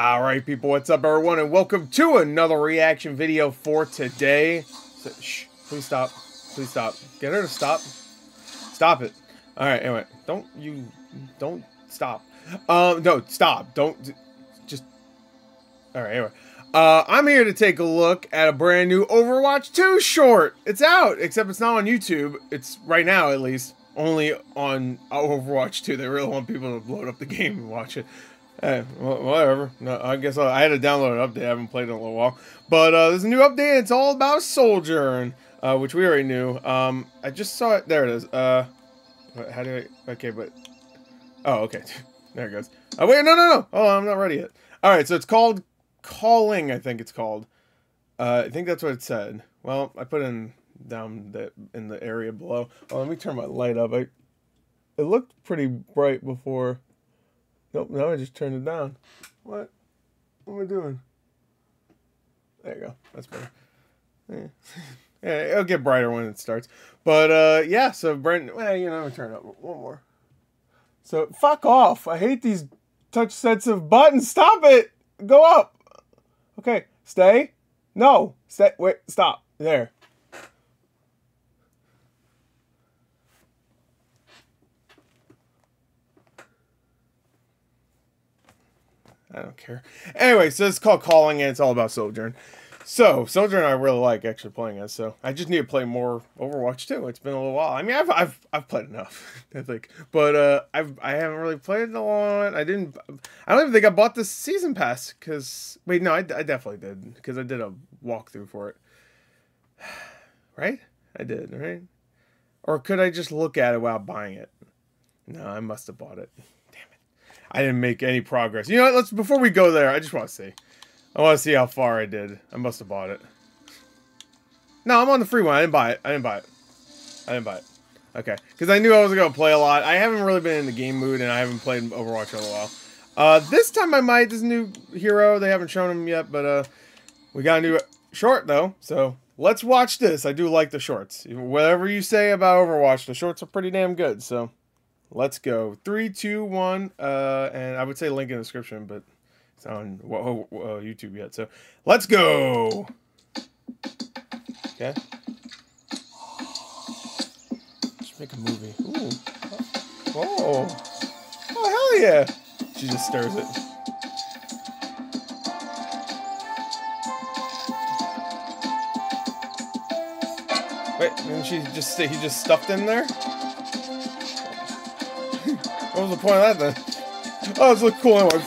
Alright people, what's up everyone, and welcome to another reaction video for today. So, shh, please stop. Please stop. Get her to stop. Stop it. Alright, anyway. Don't stop. No, stop. Don't. Just. Alright, anyway. I'm here to take a look at a brand new Overwatch 2 short. It's out, except it's not on YouTube. It's, right now at least, only on Overwatch 2. They really want people to load up the game and watch it. Hey, whatever. No, I guess I had to download an update. I haven't played in a little while. But there's a new update. It's all about Sojourn, which we already knew. I just saw it. There it is. How do I... Okay, but... Oh, okay. There it goes. Oh, wait. No. Oh, I'm not ready yet. All right, so it's called Calling, I think it's called. I think that's what it said. Well, I put in down in the area below. Oh, let me turn my light up. It looked pretty bright before... Nope, now I just turned it down. What? What am I doing? There you go. That's better. Yeah. Yeah, it'll get brighter when it starts. But, yeah, so Brent... Well, you know, turn it up one more. So, fuck off. I hate these touch-sensitive buttons. Stop it! Go up! Okay, stay. No. Stay. Wait, stop. There. I don't care. Anyway, so it's called Calling, and it's all about Sojourn. So, Sojourn I really like actually playing as, so I just need to play more Overwatch 2. It's been a little while. I mean, I've played enough, I think. But, I haven't really played a lot. I don't even think I bought the Season Pass, because... Wait, no, I definitely did, because I did a walkthrough for it. Right? I did, right? Or could I just look at it while buying it? No, I must have bought it. I didn't make any progress. You know what? Let's, before we go there, I just want to see. I want to see how far I did. I must have bought it. No, I'm on the free one. I didn't buy it. Okay. Because I knew I was going to play a lot. I haven't really been in the game mood, and I haven't played Overwatch in a while. This time I might. This new hero, they haven't shown him yet, but we got a new short, though. So let's watch this. I do like the shorts. Whatever you say about Overwatch, the shorts are pretty damn good, so... Let's go. 3, 2, 1, and I would say link in the description, but it's not on YouTube yet, so let's go! Okay. Let's make a movie. Ooh. Oh. Oh, hell yeah! She just stirs it. Wait, didn't she just say he just stuffed in there? What was the point of that then? Oh, this looked cool anyway.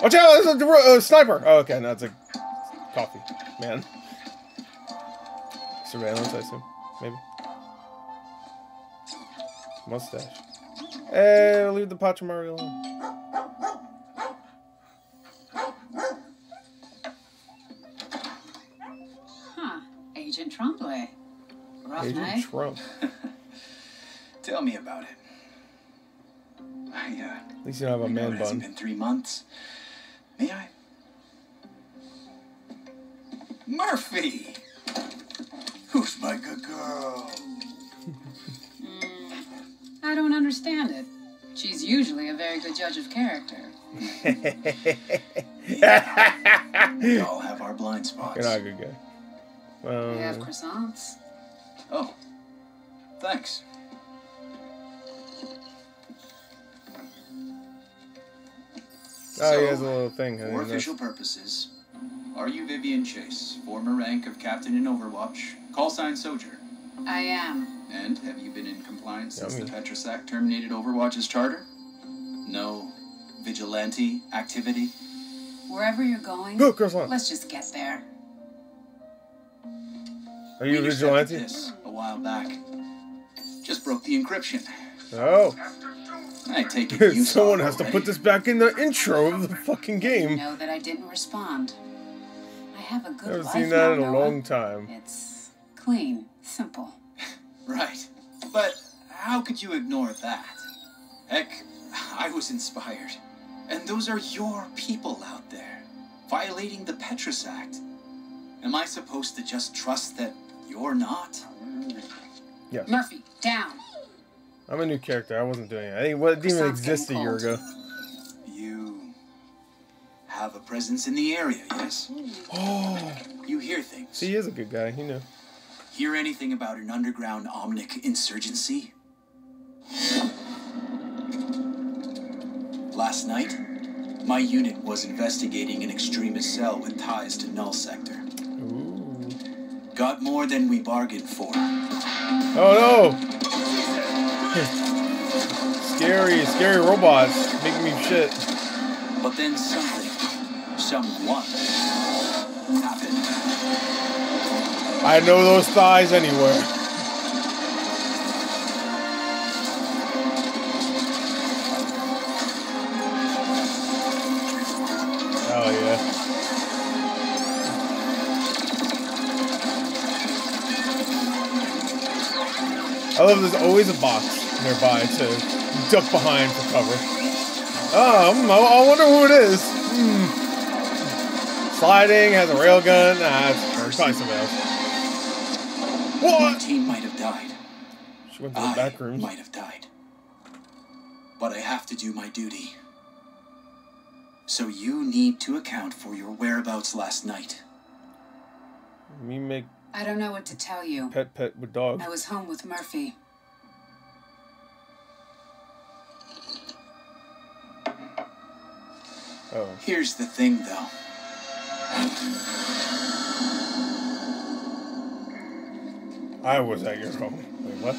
Watch out! There's a sniper! Oh, okay, no, it's a coffee. Man. Surveillance, I assume. Maybe. Mustache. Hey, leave the Pachamaru alone. Huh. Agent Trombley. Rough Agent night. Trump. Tell me about it. At least you don't have a man bun. It hasn't been 3 months. May I? Murphy! Who's my good girl? I don't understand it. She's usually a very good judge of character. Yeah. We all have our blind spots. You're not a good guy. We have croissants. Oh, thanks. Oh, so, he has a little thing. For official purposes, are you Vivian Chase, former rank of captain in Overwatch, callsign Soldier? I am. And have you been in compliance since the Petras Act terminated Overwatch's charter? No vigilante activity? Wherever you're going, go, let's just get there. Are you vigilante? This a while back. Just broke the encryption. Oh. I take it you someone has to put this back in the intro of the fucking game. You know that I didn't respond. I have a good life now. I haven't seen that in a long time. It's clean, simple. Right. But how could you ignore that? Heck, I was inspired. And those are your people out there, violating the Petras Act. Am I supposed to just trust that you're not? Yes. Murphy, down. I'm a new character. I wasn't doing it. I didn't even exist a year ago. You have a presence in the area, yes? Oh. You hear things. He is a good guy, you know. Hear anything about an underground Omnic insurgency? Last night, my unit was investigating an extremist cell with ties to Null Sector. Ooh. Got more than we bargained for. Oh no! Scary, scary robots making me shit. But then something, someone happened. I know those thighs anywhere. I love there's always a box nearby to duck behind for cover. I wonder who it is. Sliding, has a railgun. It's probably somebody else. What? My team might have died. She went to the back room. Might have died. But I have to do my duty. So you need to account for your whereabouts last night. Me make. I don't know what to tell you. Pet with dog. I was home with Murphy. Oh. Here's the thing, though. I was at your home. Wait, what?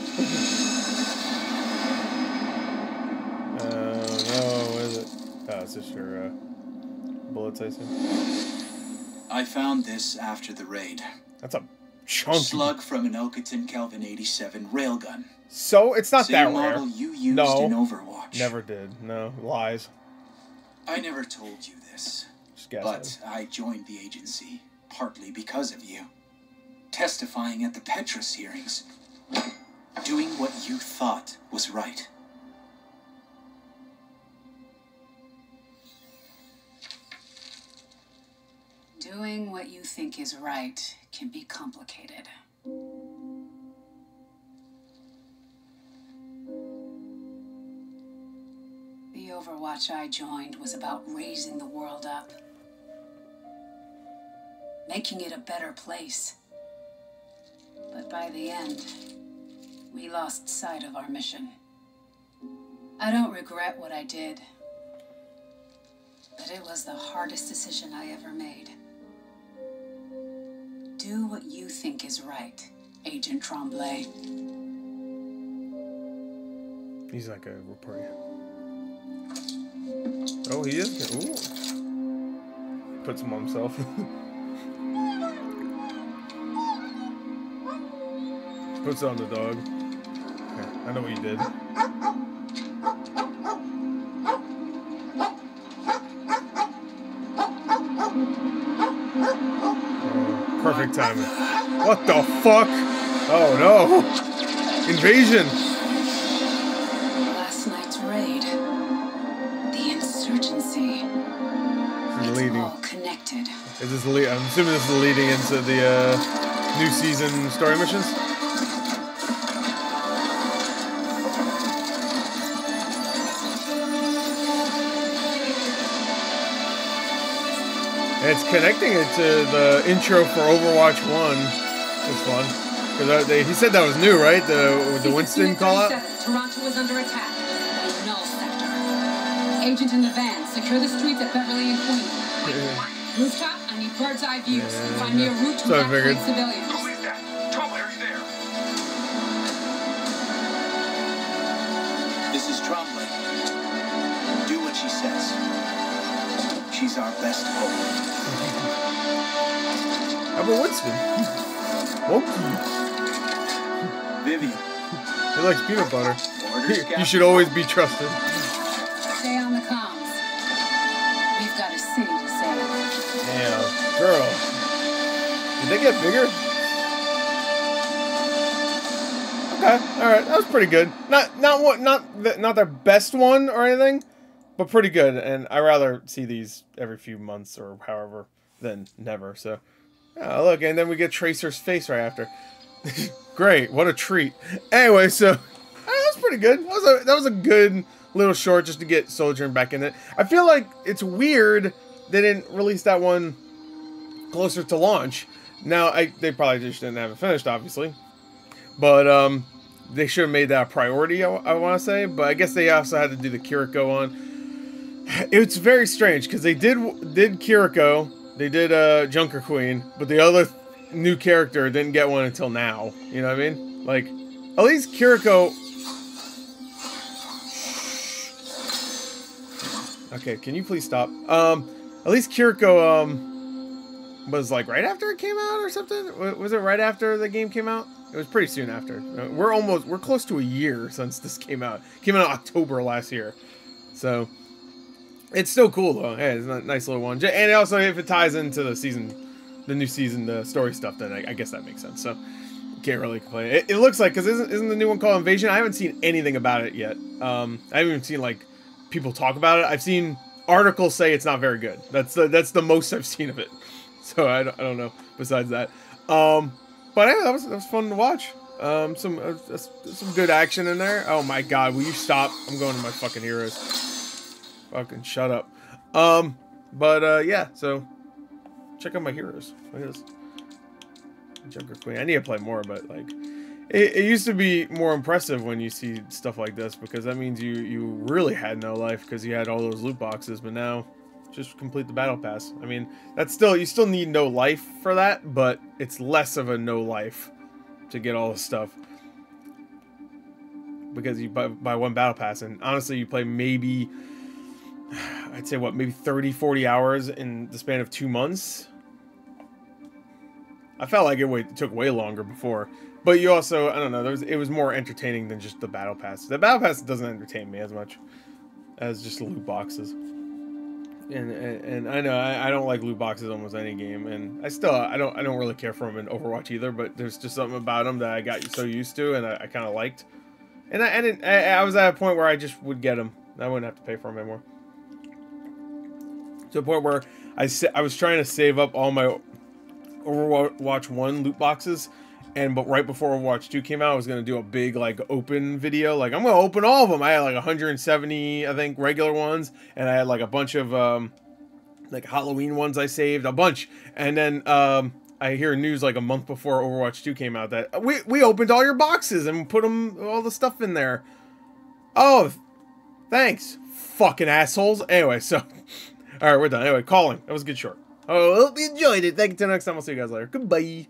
No, what is it? Oh, is this your bullets, I see? I found this after the raid. That's a chunky slug from an Elkiton Kelvin 87 railgun. So it's not that rare. You used in Overwatch. Never did. No lies. I never told you this, but I joined the agency partly because of you, testifying at the Petras hearings, doing what you thought was right. Doing what you think is right can be complicated. The Overwatch I joined was about raising the world up, making it a better place. But by the end, we lost sight of our mission. I don't regret what I did, but it was the hardest decision I ever made. Do what you think is right, Agent Tremblay. He's like a reporter. Oh, he is? Ooh. Puts him on himself. Puts on the dog. Okay, I know what you did. Perfect timing. What the fuck? Oh no! Invasion! Last night's raid. The insurgency. It's leading. All connected. Is this I'm assuming this is leading into the new season story missions? It's connecting it to the intro for Overwatch 1. It's fun. Because he said that was new, right? The Winston call out? Toronto was under attack. The Null Sector. Agent in the van, secure the streets at Beverly and Queen. Yeah. Rooftop, I need bird's eye views. Yeah, find me a route to evacuate civilians. Who is that? Tremblay's there. This is Tremblay. Do what she says. She's our best hope. How about Winston? Wonky. Vivian. He likes peanut butter. You should always be trusted. Stay on the comms. We've got a city to save. Damn, girl. Did they get bigger? Okay, all right, that was pretty good. Not their best one or anything. But pretty good, and I rather see these every few months or however than never. So, yeah, look, and then we get Tracer's face right after. Great, what a treat! Anyway, so that was pretty good. That was a good little short just to get Sojourn back in it. I feel like it's weird they didn't release that one closer to launch. Now, they probably just didn't have it finished, obviously. But they should have made that a priority, I want to say. But I guess they also had to do the Kiriko on. It's very strange, because they did Kiriko, they did Junker Queen, but the other new character didn't get one until now. You know what I mean? Like, at least Kiriko... Okay, can you please stop? At least Kiriko was like right after it came out or something. Was it right after the game came out? It was pretty soon after. We're close to a year since this came out. It came out October last year, so it's still cool though. Hey, it's a nice little one. And also, if it ties into the season, the new season, the story stuff, then I guess that makes sense. So can't really complain. It looks like, because isn't the new one called Invasion? I haven't seen anything about it yet. I haven't even seen like people talk about it. I've seen articles say it's not very good. That's the most I've seen of it. So I don't know besides that. But anyway, that was fun to watch. Some good action in there. Oh my god, will you stop? I'm going to my fucking heroes. Fucking shut up. Yeah, so check out my heroes. Look at this. Junker Queen. I need to play more, but like it used to be more impressive when you see stuff like this, because that means you really had no life, because you had all those loot boxes. But now, just complete the battle pass. I mean, that's still, you still need no life for that, but it's less of a no life to get all the stuff, because you buy one battle pass, and honestly, you play maybe, I'd say what, maybe 30-40 hours in the span of 2 months. I felt like it took way longer before. But you also, I don't know, it was more entertaining than just the battle pass. The battle pass doesn't entertain me as much as just loot boxes. And I know I don't like loot boxes almost any game, and I don't really care for them in Overwatch either. But there's just something about them that I got so used to, and I kind of liked. And I was at a point where I just would get them. I wouldn't have to pay for them anymore. To the point where I was trying to save up all my Overwatch 1 loot boxes. But right before Overwatch 2 came out, I was going to do a big, like, open video. Like, I'm going to open all of them. I had, like, 170, I think, regular ones. And I had, like, a bunch of, like, Halloween ones I saved. A bunch. And then, I hear news, like, a month before Overwatch 2 came out that, we opened all your boxes and put them, all the stuff in there. Oh, thanks, fucking assholes. Anyway, so, all right, we're done. Anyway, Calling. That was a good short. Oh, hope you enjoyed it. Thank you. Till next time. I'll see you guys later. Goodbye.